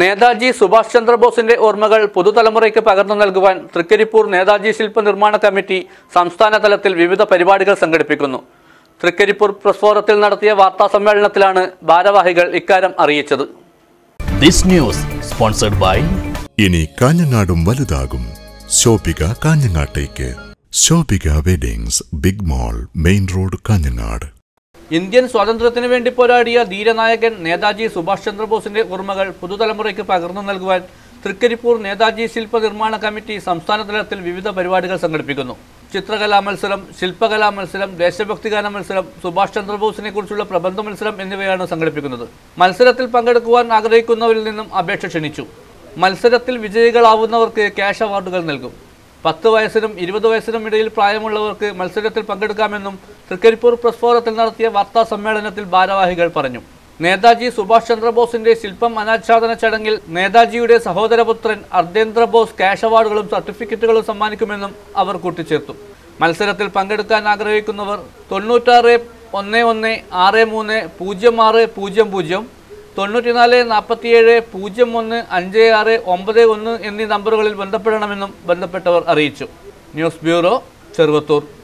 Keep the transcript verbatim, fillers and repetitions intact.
Netaji Subhas Chandra Bose in the Ormagal, Pudutalamureka Paganalguan, Thrikkaripur, Netaji Shilpa Nirmmana Committee, Samstana Talatil, Vivida Peribadical Sangatipikuno, Thrikkaripur, Prosforatil Nartia, Vata Samal Natilana, Badava Hegel, Ikaram Ariachadu. This news sponsored by Ini Kanyanadum Valudagum, Shopika Kanyangateke, Shopika Weddings, Big Mall, Main Road Kanyanad. Indian Swatantra Television Poradia, Dira Nayagan, Netaji Subhas Chandra Bose in the Urmagal, Pudutalamureka Paganalguan, Thrikkaripur, Netaji Shilpa Nirmmana Committee, Samstana Talatil, Vivida Perivadical Sangatipikuno, Chitragala Malsalam, Shilpagala Malsalam, Deshabaktigana Malsalam, Subhas Chandra Bose in the Kursula Prabandam Malsalam in the Vayana Sangatipikuno, Malseratil Pangakuan, Agrekunavilinum, Abeta Chenichu, Malseratil Vijayagal Avuna, Cash Award Galgo. Pathu Vaisanum, Irvado Vaisanum, Middle Primal, Malseratil Pankadakamanum, Thrikkaripur, Prosforatil Narthia, Vata Samadanatil Badava Higal Paranum. Netaji Subhas Chandra Bose in the Shilpam Anachadana Chadangil, Netaji Ude Sahodaraputran, Ardendra Bose, Cash Award, Certificate of Samanicumanum, our Kutichetu. Malseratil Pankadaka Nagarakunova, Tonuta Rep, One One, Are Mune, Pujam Are, Pujam Pujam. Tonutinale, Napatiere, Pujamone, Anjare, Ombre, in the number of Bandapanaminum, Bandapeta Aricho. News Bureau, Servatur.